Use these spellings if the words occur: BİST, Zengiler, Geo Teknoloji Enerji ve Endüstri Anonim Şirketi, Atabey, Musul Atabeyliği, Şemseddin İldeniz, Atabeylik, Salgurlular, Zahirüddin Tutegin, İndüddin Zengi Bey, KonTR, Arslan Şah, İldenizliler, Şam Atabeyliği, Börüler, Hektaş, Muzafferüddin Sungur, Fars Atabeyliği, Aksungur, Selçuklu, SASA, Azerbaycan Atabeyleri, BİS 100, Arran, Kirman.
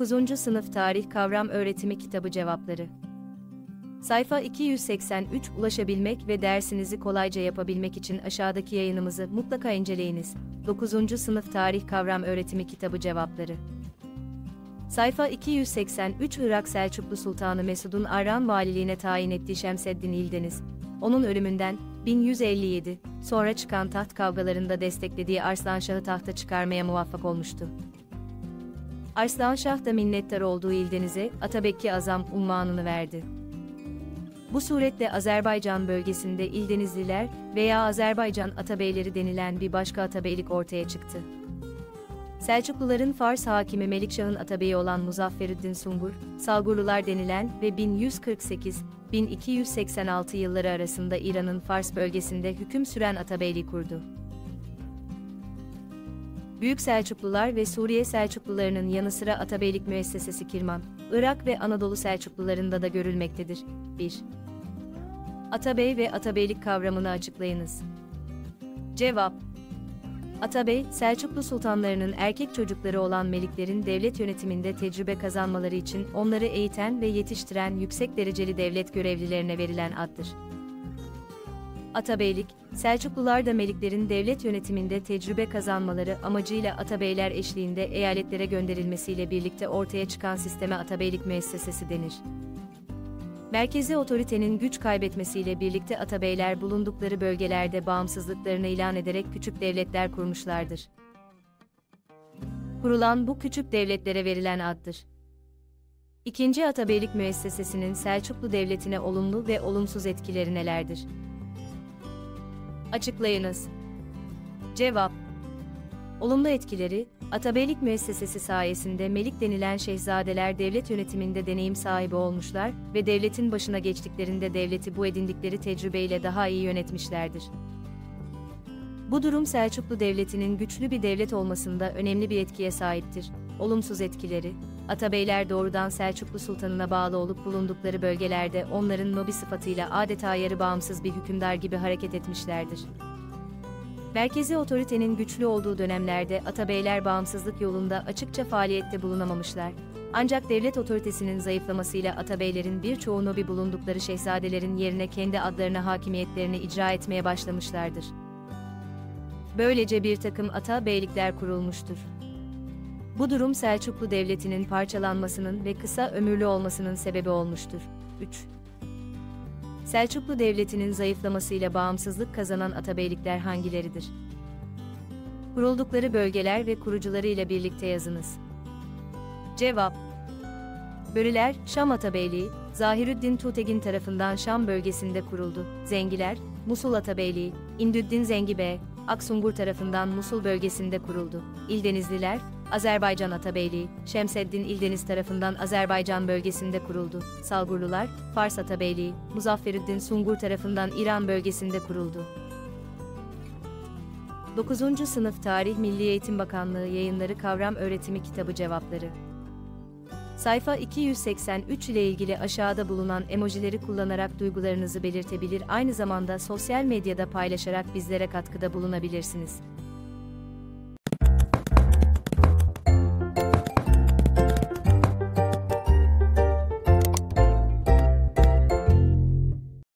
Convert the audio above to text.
9. Sınıf Tarih Kavram Öğretimi Kitabı Cevapları Sayfa 283 ulaşabilmek ve dersinizi kolayca yapabilmek için aşağıdaki yayınımızı mutlaka inceleyiniz. 9. Sınıf Tarih Kavram Öğretimi Kitabı Cevapları Sayfa 283 Irak Selçuklu Sultanı Mesud'un Arran valiliğine tayin ettiği Şemseddin İldeniz, onun ölümünden 1157 sonra çıkan taht kavgalarında desteklediği Arslan Şah'ı tahta çıkarmaya muvaffak olmuştu. Arslan Şah da minnettar olduğu İldeniz'e Atabekki Azam unvanını verdi. Bu suretle Azerbaycan bölgesinde İldenizliler veya Azerbaycan Atabeyleri denilen bir başka atabeylik ortaya çıktı. Selçukluların Fars hakimi Melikşah'ın atabeyi olan Muzafferüddin Sungur, Salgurlular denilen ve 1148-1286 yılları arasında İran'ın Fars bölgesinde hüküm süren atabeyliği kurdu. Büyük Selçuklular ve Suriye Selçuklularının yanı sıra atabeylik müessesesi Kirman, Irak ve Anadolu Selçuklularında da görülmektedir. 1. Atabey ve atabeylik kavramını açıklayınız. Cevap Atabey, Selçuklu sultanlarının erkek çocukları olan meliklerin devlet yönetiminde tecrübe kazanmaları için onları eğiten ve yetiştiren yüksek dereceli devlet görevlilerine verilen addır. Atabeylik, Selçuklular da meliklerin devlet yönetiminde tecrübe kazanmaları amacıyla atabeyler eşliğinde eyaletlere gönderilmesiyle birlikte ortaya çıkan sisteme atabeylik müessesesi denir. Merkezi otoritenin güç kaybetmesiyle birlikte atabeyler bulundukları bölgelerde bağımsızlıklarını ilan ederek küçük devletler kurmuşlardır. Kurulan bu küçük devletlere verilen addır. 2. Atabeylik müessesesinin Selçuklu Devleti'ne olumlu ve olumsuz etkileri nelerdir? Açıklayınız. Cevap Olumlu etkileri, Atabeylik müessesesi sayesinde melik denilen şehzadeler devlet yönetiminde deneyim sahibi olmuşlar ve devletin başına geçtiklerinde devleti bu edindikleri tecrübeyle daha iyi yönetmişlerdir. Bu durum Selçuklu Devleti'nin güçlü bir devlet olmasında önemli bir etkiye sahiptir. Olumsuz etkileri, Atabeyler doğrudan Selçuklu Sultanı'na bağlı olup bulundukları bölgelerde onların nobi sıfatıyla adeta yarı bağımsız bir hükümdar gibi hareket etmişlerdir. Merkezi otoritenin güçlü olduğu dönemlerde atabeyler bağımsızlık yolunda açıkça faaliyette bulunamamışlar. Ancak devlet otoritesinin zayıflamasıyla atabeylerin birçoğu nobi bulundukları şehzadelerin yerine kendi adlarına hakimiyetlerini icra etmeye başlamışlardır. Böylece bir takım atabeylikler kurulmuştur. Bu durum Selçuklu Devleti'nin parçalanmasının ve kısa ömürlü olmasının sebebi olmuştur. 3. Selçuklu Devleti'nin zayıflamasıyla bağımsızlık kazanan atabeylikler hangileridir? Kuruldukları bölgeler ve kurucularıyla birlikte yazınız. Cevap Börüler, Şam Atabeyliği, Zahirüddin Tutegin tarafından Şam bölgesinde kuruldu. Zengiler, Musul Atabeyliği, İndüddin Zengi Bey, Aksungur tarafından Musul bölgesinde kuruldu. İldenizliler, Azerbaycan Atabeyliği, Şemseddin İldeniz tarafından Azerbaycan bölgesinde kuruldu. Salgurlular, Fars Atabeyliği, Muzafferüddin Sungur tarafından İran bölgesinde kuruldu. 9. Sınıf Tarih Milli Eğitim Bakanlığı Yayınları Kavram Öğretimi Kitabı Cevapları Sayfa 283 ile ilgili aşağıda bulunan emojileri kullanarak duygularınızı belirtebilir, aynı zamanda sosyal medyada paylaşarak bizlere katkıda bulunabilirsiniz.